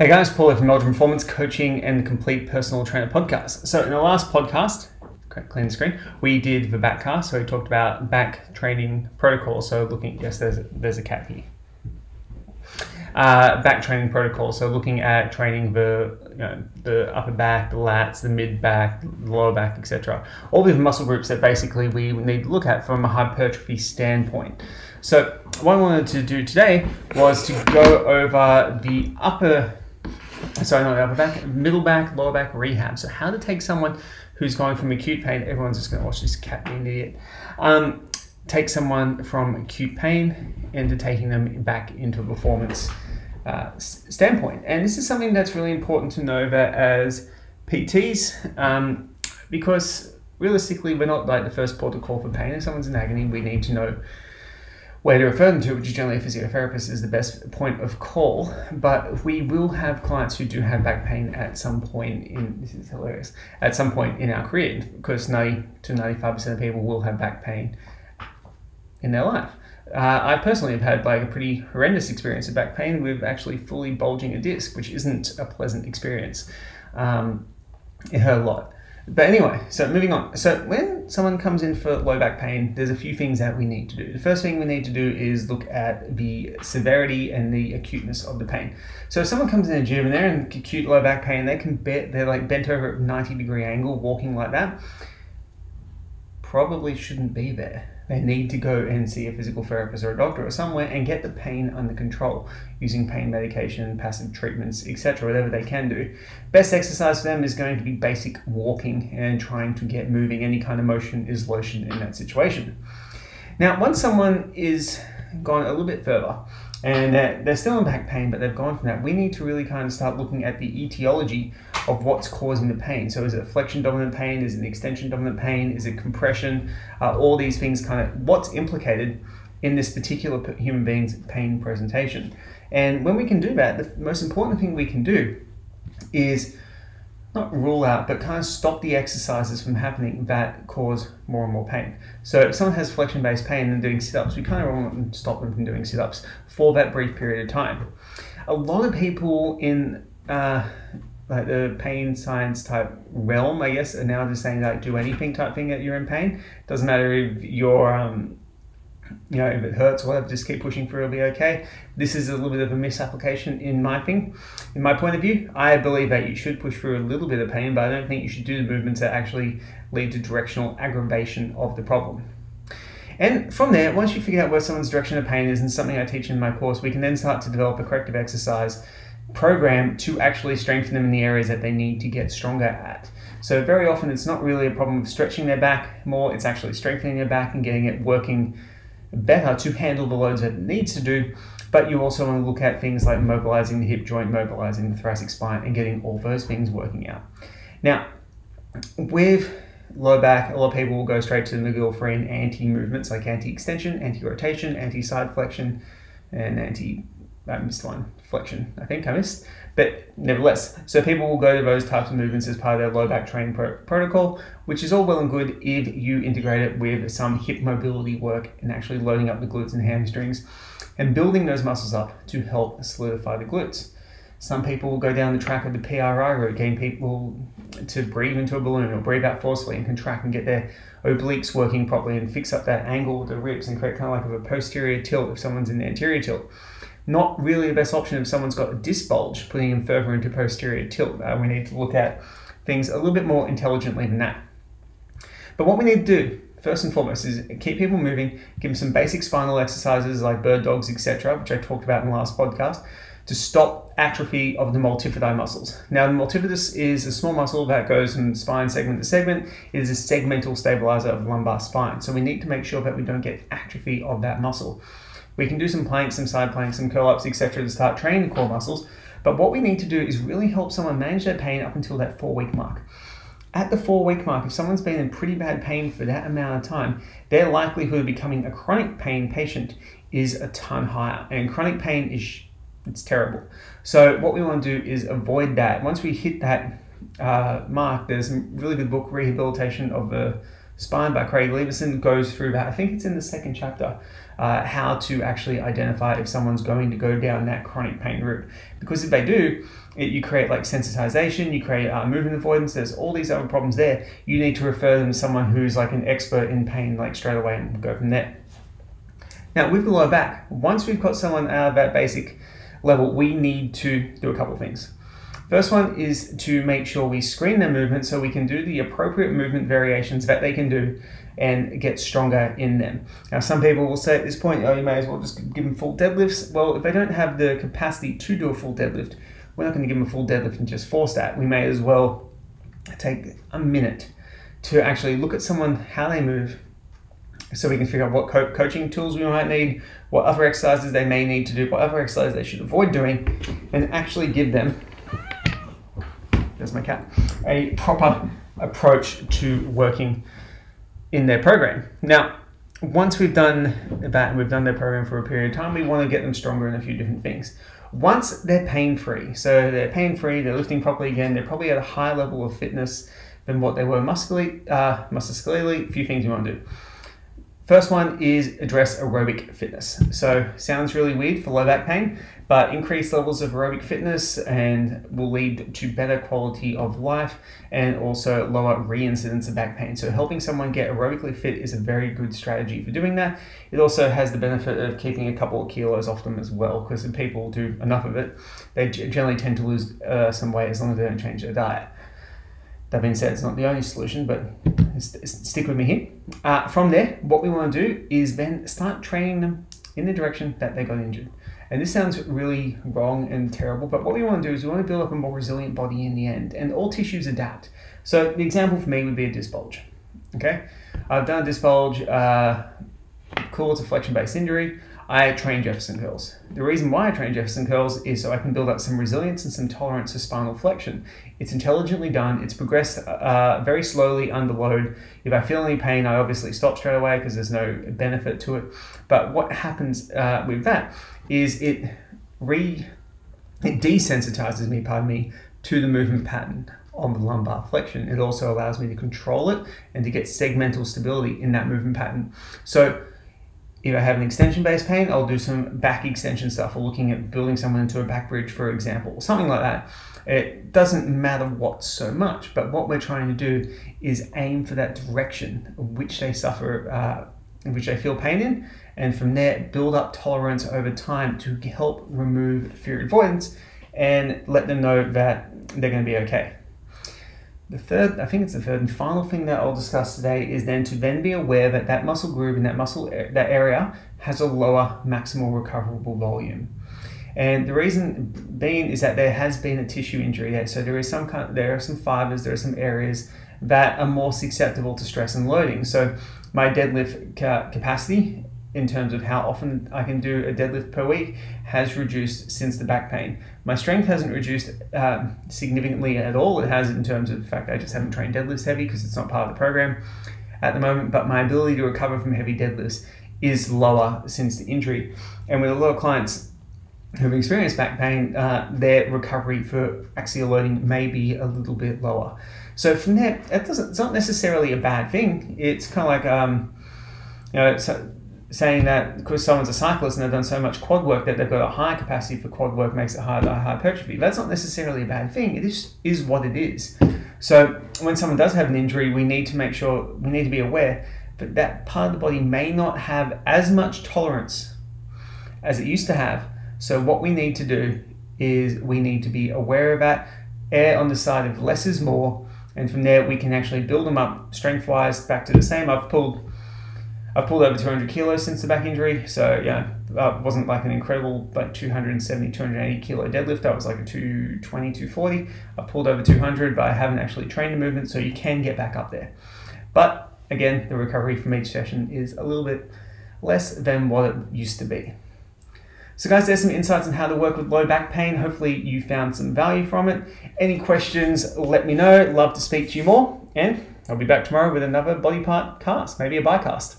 Hey guys, Paul here from Meldrum Performance Coaching and the Complete Personal Trainer Podcast. So in the last podcast, clean the screen, we did the back cast. So we talked about back training protocols. So looking, yes, there's a cat here. Back training protocols. So looking at training the upper back, the lats, the mid back, the lower back, etc. All these muscle groups that basically we need to look at from a hypertrophy standpoint. So what I wanted to do today was to go over the upper. Sorry, not the upper back, middle back, lower back rehab. So how to take someone who's going from acute pain, everyone's just gonna watch this cat being an idiot. Take someone from acute pain into taking them back into a performance standpoint. And this is something that's really important to know that as PTs, because realistically, we're not like the first port of call for pain. If someone's in agony, we need to know where to refer them to, which is generally a physiotherapist is the best point of call. But we will have clients who do have back pain at some point in, this is hilarious, at some point in our career, because 90 to 95% of people will have back pain in their life. I personally have had like a pretty horrendous experience of back pain with actually fully bulging a disc, which isn't a pleasant experience. It hurt a lot. But anyway, so moving on. So when someone comes in for low back pain, there's a few things that we need to do. The first thing we need to do is look at the severity and the acuteness of the pain. So if someone comes in the gym and they're in acute low back pain, they're like bent over at a 90-degree angle, walking like that, probably shouldn't be there. They need to go and see a physical therapist or a doctor or somewhere and get the pain under control using pain medication, passive treatments, etc., whatever they can do. Best exercise for them is going to be basic walking and trying to get moving. Any kind of motion is lotion in that situation. Now, once someone is gone a little bit further and they're still in back pain, but they've gone from that, we need to really kind of start looking at the etiology of what's causing the pain. So is it flexion dominant pain? Is it an extension dominant pain? Is it compression? All these things, kind of what's implicated in this particular human being's pain presentation. And when we can do that, the most important thing we can do is not rule out, but kind of stop the exercises from happening that cause more and more pain. So if someone has flexion-based pain and doing sit-ups, we kind of want to stop them from doing sit-ups for that brief period of time. A lot of people in like the pain science type realm, I guess, are now just saying like do anything type thing that you're in pain. Doesn't matter if you're, you know, if it hurts or whatever, just keep pushing through, it'll be okay. This is a little bit of a misapplication in my thing. In my point of view, I believe that you should push through a little bit of pain, but I don't think you should do the movements that actually lead to directional aggravation of the problem. And from there, once you figure out where someone's direction of pain is, and something I teach in my course, we can then start to develop a corrective exercise program to actually strengthen them in the areas that they need to get stronger at. So very often it's not really a problem of stretching their back more, it's actually strengthening their back and getting it working better to handle the loads that it needs to do. But you also want to look at things like mobilizing the hip joint, mobilizing the thoracic spine, and getting all those things working out. Now, with low back, a lot of people will go straight to the McGill for an anti-movements like anti-extension, anti-rotation, anti-side flexion, and anti, I missed one, flexion, I think I missed, but nevertheless. So people will go to those types of movements as part of their low back training protocol, which is all well and good if you integrate it with some hip mobility work and actually loading up the glutes and hamstrings and building those muscles up to help solidify the glutes. Some people will go down the track of the PRI route, getting people to breathe into a balloon or breathe out forcefully and contract and get their obliques working properly and fix up that angle with the ribs and create kind of like a posterior tilt if someone's in the anterior tilt. Not really the best option if someone's got a disc bulge, putting them further into posterior tilt. We need to look at things a little bit more intelligently than that. But what we need to do, first and foremost, is keep people moving, give them some basic spinal exercises like bird dogs, etc., which I talked about in the last podcast, to stop atrophy of the multifidi muscles. Now, the multifidus is a small muscle that goes from spine segment to segment. It is a segmental stabilizer of the lumbar spine. So we need to make sure that we don't get atrophy of that muscle. We can do some planks, some side planks, some curl-ups, etc. to start training the core muscles. But what we need to do is really help someone manage their pain up until that 4-week mark. At the 4-week mark, if someone's been in pretty bad pain for that amount of time, their likelihood of becoming a chronic pain patient is a ton higher. And chronic pain is, it's terrible. So what we want to do is avoid that. Once we hit that mark, there's a really good book, Rehabilitation of the Spine by Craig Liebenson goes through that. I think it's in the second chapter, how to actually identify if someone's going to go down that chronic pain route. Because if they do, you create like sensitization, you create movement avoidance, there's all these other problems there. You need to refer them to someone who's like an expert in pain, like straight away, and go from there. Now with the lower back, once we've got someone out of that basic level, we need to do a couple of things. First one is to make sure we screen their movement so we can do the appropriate movement variations that they can do and get stronger in them. Now, some people will say at this point, oh, you may as well just give them full deadlifts. Well, if they don't have the capacity to do a full deadlift, we're not going to give them a full deadlift and just force that. We may as well take a minute to actually look at someone, how they move, so we can figure out what coaching tools we might need, what other exercises they may need to do, what other exercises they should avoid doing, and actually give them, there's my cat, a proper approach to working in their program. Now, once we've done that and we've done their program for a period of time, we want to get them stronger in a few different things. Once they're pain-free, so they're pain-free, they're lifting properly again, they're probably at a high level of fitness than what they were muscularly, a few things you want to do. First one is address aerobic fitness. So sounds really weird for low back pain, but increased levels of aerobic fitness and will lead to better quality of life and also lower reincidence of back pain. So helping someone get aerobically fit is a very good strategy for doing that. It also has the benefit of keeping a couple of kilos off them as well, because if people do enough of it, they generally tend to lose some weight as long as they don't change their diet. That being said, it's not the only solution, but stick with me here. From there, what we want to do is then start training them in the direction that they got injured. And this sounds really wrong and terrible, but what we want to do is we want to build up a more resilient body in the end, and all tissues adapt. So the example for me would be a disc bulge. Okay, I've done a disc bulge, cool, it's a flexion-based injury. I train Jefferson curls. The reason why I train Jefferson curls is so I can build up some resilience and some tolerance to spinal flexion. It's intelligently done. It's progressed very slowly under load. If I feel any pain, I obviously stop straight away because there's no benefit to it. But what happens with that is it desensitizes me, pardon me, to the movement pattern on the lumbar flexion. It also allows me to control it and to get segmental stability in that movement pattern. So if I have an extension-based pain, I'll do some back extension stuff, or looking at building someone into a back bridge, for example, or something like that. It doesn't matter what so much, but what we're trying to do is aim for that direction which they suffer, which they feel pain in, and from there build up tolerance over time to help remove fear avoidance and let them know that they're going to be okay. The third, I think it's the third and final thing that I'll discuss today is then to be aware that that muscle group and that area has a lower maximal recoverable volume. And the reason being is that there has been a tissue injury there. So there is some kind of, there are some fibers, there are some areas that are more susceptible to stress and loading. So my deadlift capacity in terms of how often I can do a deadlift per week has reduced since the back pain. My strength hasn't reduced significantly at all. It has in terms of the fact that I just haven't trained deadlifts heavy because it's not part of the program at the moment, but my ability to recover from heavy deadlifts is lower since the injury. And with a lot of clients who've experienced back pain, their recovery for axial loading may be a little bit lower. So from there, it's not necessarily a bad thing. It's kind of like, you know, so saying that because someone's a cyclist and they've done so much quad work that they've got a high capacity for quad work makes it harder to hypertrophy. That's not necessarily a bad thing. It is what it is. So when someone does have an injury, we need to make sure, we need to be aware that that part of the body may not have as much tolerance as it used to have. So what we need to do is we need to be aware of that, err on the side of less is more, and from there we can actually build them up strength-wise back to the same. I've pulled over 200 kilos since the back injury, so yeah, I wasn't like an incredible like 270, 280 kilo deadlift. I was like a 220, 240. I pulled over 200, but I haven't actually trained the movement, so you can get back up there. But again, the recovery from each session is a little bit less than what it used to be. So guys, there's some insights on how to work with low back pain. Hopefully you found some value from it. Any questions, let me know. Love to speak to you more, and I'll be back tomorrow with another body part cast, maybe a bicast.